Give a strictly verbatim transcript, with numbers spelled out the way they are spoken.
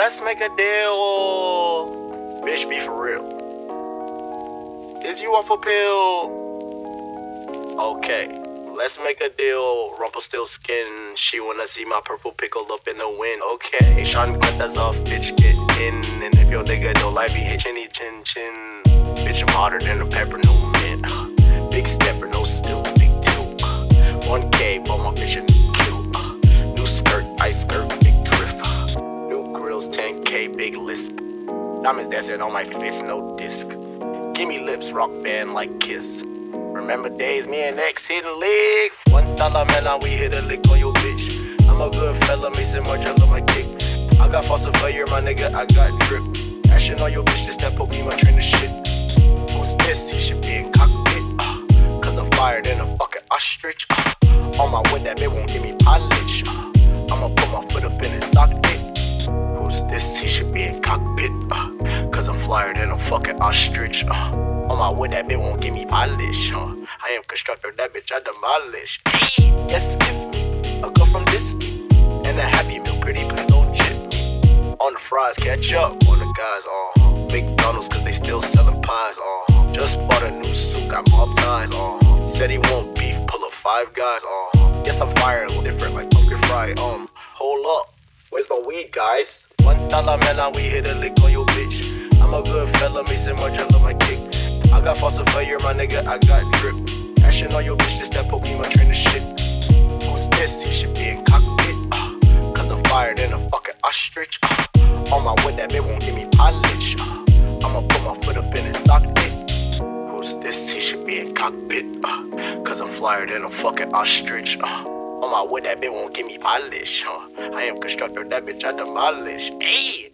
Let's make a deal. Bitch, be for real. Is you off a pill? Okay. Let's make a deal, Rumpelstiltskin. She wanna see my purple pickle up in the wind. Okay, Sean, cut that off, bitch, get in. And if your nigga don't like me, hit chinny chin chin. Bitch, I'm hotter than a pepper, no mint. Big stepper, no still, big two. one K, but my bitch a new cute. New skirt, ice skirt, big drift. New grills, ten K, big lisp. Diamonds dancing on my face, no disc. Gimme lips, rock band like Kiss. Remember days, me and X hitting legs. One dollar man, now we hit a lick on your bitch. I'm a good fella, Mason Margiela, my dick. I got fossil failure, my nigga, I got drip. Action on your bitch, this that Pokemon trainer shit. Who's this? He should be in cockpit. Uh, Cause I'm fired in a fucking ostrich. Uh, on my way, that bitch won't give me polish. Uh, I'ma put my foot up in his socket. Who's this? He should be in cockpit. Uh, Cause I'm flyer than a fucking ostrich. Uh, On my way, that bitch won't give me polish, huh? I am constructor, that bitch I demolish. Yes, give me a girl from Disney. And a happy meal, pretty please don't chip me. On the fries, catch up on the guys, uh-huh. McDonald's, cause they still selling pies, uh-huh. Just bought a new suit, got mob ties, uh-huh. Said he want beef, pull up Five Guys, uh-huh. Yes, I'm fire, different like pumpkin fry, um. Hold up, where's my weed, guys? One dollar man, now we hit a lick on your bitch. I'm a good fella, Mason Margiela, my kick. I got false failure, my nigga, I got drip. Action on your bitch, this that Pokemon trainer shit. Who's this? He should be in cockpit. Uh, Cause I'm fired in a fucking ostrich. Uh, on my way, that bitch won't give me polish. Uh, I'ma put my foot up in his socket. Who's this? He should be in cockpit. Uh, Cause I'm fired in a fucking ostrich. Uh, on my way, that bitch won't give me polish. Uh, I am constructor, that bitch I demolish. Ayy!